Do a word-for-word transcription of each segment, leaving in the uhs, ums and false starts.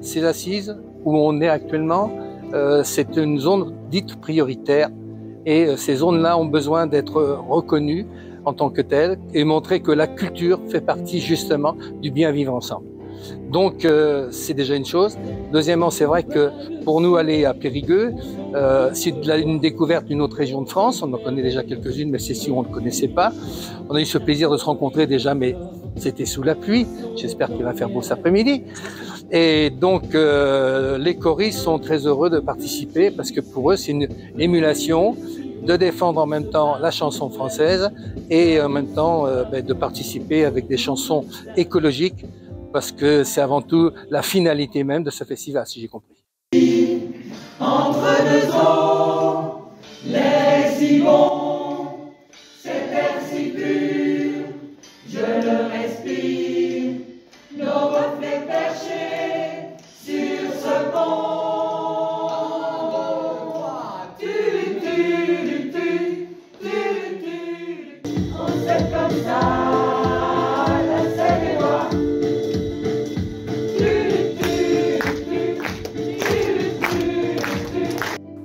Ces assises où on est actuellement, euh, c'est une zone dite prioritaire et euh, ces zones-là ont besoin d'être reconnues en tant que telles et montrer que la culture fait partie justement du bien vivre ensemble. Donc euh, c'est déjà une chose. Deuxièmement, c'est vrai que pour nous aller à Périgueux, euh, c'est une découverte d'une autre région de France. On en connaît déjà quelques-unes, mais c'est si on ne connaissait pas. On a eu ce plaisir de se rencontrer déjà, mais c'était sous la pluie. J'espère qu'il va faire beau cet après-midi. Et donc euh, les choristes sont très heureux de participer parce que pour eux c'est une émulation de défendre en même temps la chanson française et en même temps euh, bah, de participer avec des chansons écologiques parce que c'est avant tout la finalité même de ce festival, si j'ai compris. Entre deux eaux, les sillons, cet air si pur, je le respire, nos reflets perchés.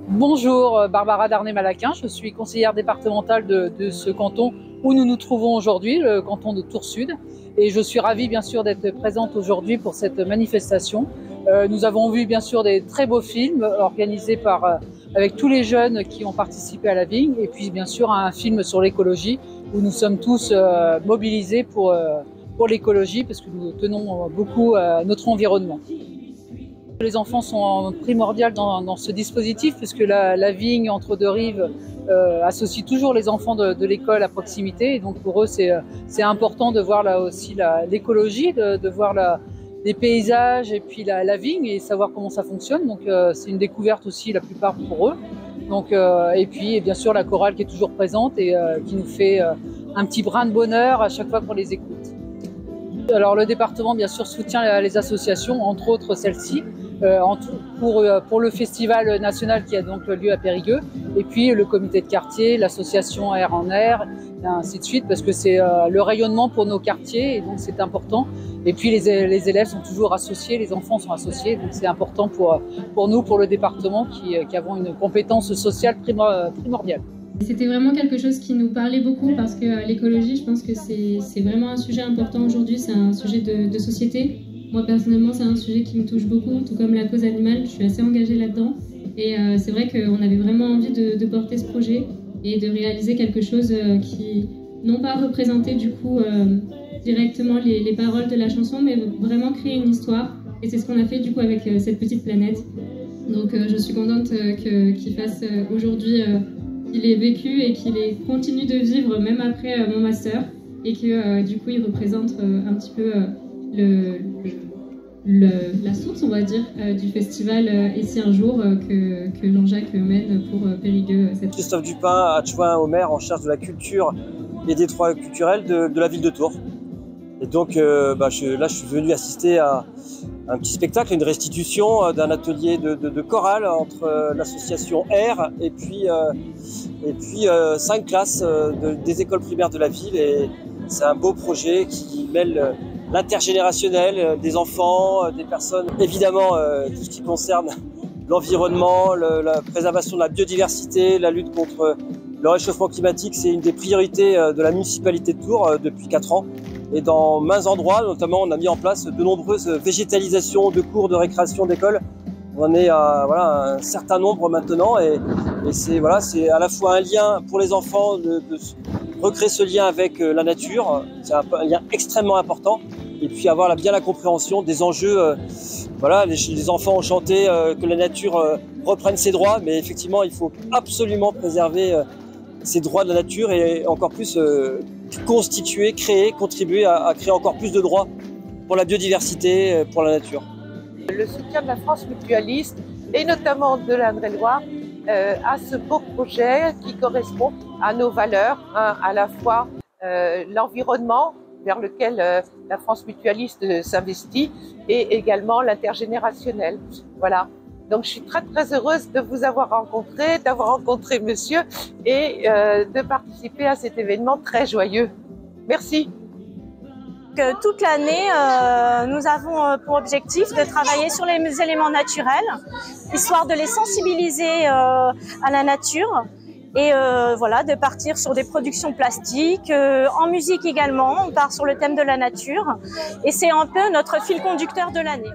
Bonjour, Barbara Darnet-Malaquin, je suis conseillère départementale de, de ce canton où nous nous trouvons aujourd'hui, le canton de Tours Sud. Et je suis ravie bien sûr d'être présente aujourd'hui pour cette manifestation. Euh, nous avons vu bien sûr des très beaux films organisés par, euh, avec tous les jeunes qui ont participé à la vigne et puis bien sûr un film sur l'écologie où nous sommes tous euh, mobilisés pour, euh, pour l'écologie parce que nous tenons beaucoup à notre environnement. Les enfants sont primordiaux dans, dans ce dispositif puisque la, la vigne entre deux rives euh, associe toujours les enfants de, de l'école à proximité. Et donc pour eux, c'est important de voir là aussi l'écologie, de, de voir la, les paysages et puis la, la vigne et savoir comment ça fonctionne. Donc euh, c'est une découverte aussi la plupart pour eux. Donc, euh, et puis et bien sûr la chorale qui est toujours présente et euh, qui nous fait euh, un petit brin de bonheur à chaque fois qu'on les écoute. Alors le département bien sûr soutient les associations, entre autres celle-ci, euh, en tout, pour, euh, pour le festival national qui a donc lieu à Périgueux, et puis le comité de quartier, l'association A I R R En Air, et ainsi de suite, parce que c'est euh, le rayonnement pour nos quartiers, et donc c'est important. Et puis les, les élèves sont toujours associés, les enfants sont associés, donc c'est important pour, pour nous, pour le département, qui, qui avons une compétence sociale primordiale. C'était vraiment quelque chose qui nous parlait beaucoup parce que l'écologie, je pense que c'est vraiment un sujet important aujourd'hui, c'est un sujet de, de société. Moi personnellement, c'est un sujet qui me touche beaucoup, tout comme la cause animale, je suis assez engagée là-dedans. Et euh, c'est vrai qu'on avait vraiment envie de, de porter ce projet et de réaliser quelque chose euh, qui, non pas représenter du coup euh, directement les, les paroles de la chanson, mais vraiment créer une histoire. Et c'est ce qu'on a fait du coup avec euh, cette petite planète. Donc euh, je suis contente euh, que, qu'il fasse euh, aujourd'hui... Euh, qu'il ait vécu et qu'il continue de vivre même après mon master et que euh, du coup il représente euh, un petit peu euh, le, le, la source, on va dire, euh, du festival euh, « Et si un jour euh, » que, que Jean-Jacques mène pour euh, Périgueux. Cette... Christophe Dupin, adjoint au maire en charge de la culture et des droits culturels de, de la ville de Tours. Et donc euh, bah, je, là je suis venu assister à un petit spectacle, une restitution d'un atelier de, de, de chorale entre euh, l'association AIRR et puis, euh, et puis euh, cinq classes euh, de, des écoles primaires de la ville. Et c'est un beau projet qui mêle euh, l'intergénérationnel, euh, des enfants, euh, des personnes, évidemment euh, tout ce qui concerne l'environnement, le, la préservation de la biodiversité, la lutte contre le réchauffement climatique. C'est une des priorités euh, de la municipalité de Tours euh, depuis quatre ans. Et dans maints endroits, notamment, on a mis en place de nombreuses végétalisations de cours, de récréation, d'école. On est à voilà, un certain nombre maintenant et, et c'est voilà, à la fois un lien pour les enfants de, de recréer ce lien avec la nature, c'est un, un lien extrêmement important, et puis avoir la, bien la compréhension des enjeux. Euh, voilà, les, les enfants ont chanté euh, que la nature euh, reprenne ses droits, mais effectivement, il faut absolument préserver euh, ces droits de la nature et encore plus euh, constituer, créer, contribuer à, à créer encore plus de droits pour la biodiversité, pour la nature. Le soutien de la France Mutualiste et notamment de l'Indre-et-Loire euh, à ce beau projet qui correspond à nos valeurs, hein, à la fois euh, l'environnement vers lequel euh, la France Mutualiste euh, s'investit et également l'intergénérationnel. Voilà. Donc je suis très très heureuse de vous avoir rencontré, d'avoir rencontré monsieur et euh, de participer à cet événement très joyeux. Merci. euh, toute l'année, euh, nous avons euh, pour objectif de travailler sur les éléments naturels, histoire de les sensibiliser euh, à la nature. Et euh, voilà, de partir sur des productions plastiques, euh, en musique également, on part sur le thème de la nature. Et c'est un peu notre fil conducteur de l'année.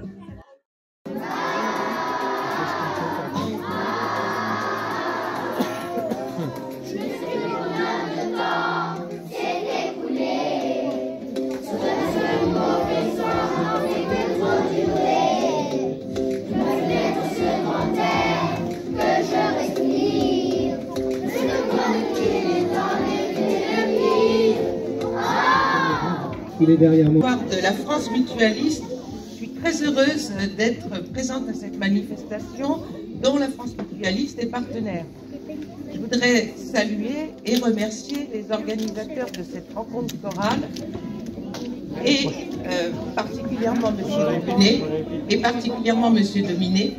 Il est derrière moi. De la France Mutualiste, je suis très heureuse d'être présente à cette manifestation dont la France Mutualiste est partenaire. Je voudrais saluer et remercier les organisateurs de cette rencontre chorale et euh, particulièrement M. Dominé et particulièrement M. Dominé,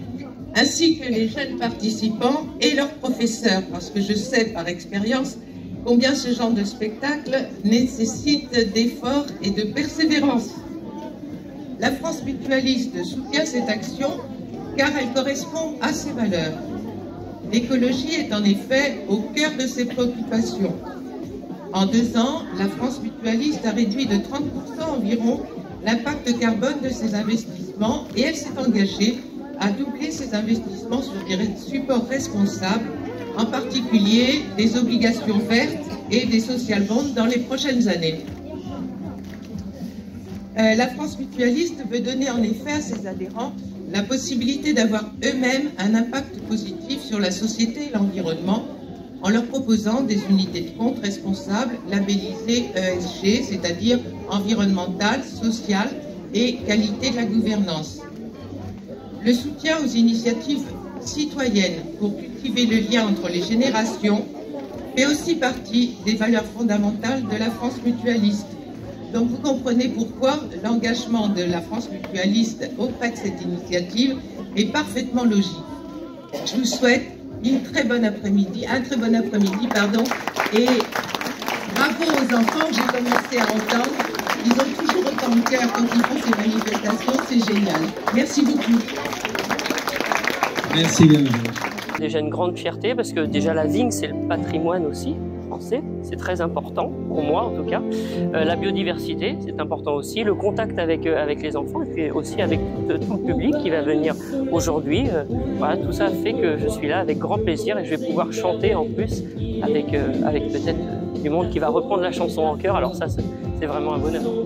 ainsi que les jeunes participants et leurs professeurs, parce que je sais par expérience combien ce genre de spectacle nécessite d'efforts et de persévérance. La France Mutualiste soutient cette action car elle correspond à ses valeurs. L'écologie est en effet au cœur de ses préoccupations. En deux ans, la France Mutualiste a réduit de trente pour cent environ l'impact carbone de ses investissements et elle s'est engagée à doubler ses investissements sur des supports responsables, en particulier des obligations vertes et des social bonds dans les prochaines années. Euh, la France Mutualiste veut donner en effet à ses adhérents la possibilité d'avoir eux-mêmes un impact positif sur la société et l'environnement en leur proposant des unités de compte responsables labellisées E S G, c'est-à-dire environnementale, sociale et qualité de la gouvernance. Le soutien aux initiatives citoyenne pour cultiver le lien entre les générations fait aussi partie des valeurs fondamentales de la France Mutualiste. Donc vous comprenez pourquoi l'engagement de la France Mutualiste auprès de cette initiative est parfaitement logique. Je vous souhaite une très bonne après-midi, un très bon après-midi, pardon, et bravo aux enfants que j'ai commencé à entendre. Ils ont toujours autant de cœur quand ils font ces manifestations, c'est génial. Merci beaucoup. Merci bien. Déjà une grande fierté parce que déjà la vigne c'est le patrimoine aussi français, c'est très important pour moi en tout cas. Euh, la biodiversité c'est important aussi, le contact avec, euh, avec les enfants et puis aussi avec tout, tout le public qui va venir aujourd'hui. Euh, voilà, tout ça fait que je suis là avec grand plaisir et je vais pouvoir chanter en plus avec, euh, avec peut-être du monde qui va reprendre la chanson en chœur. Alors ça c'est vraiment un bonheur.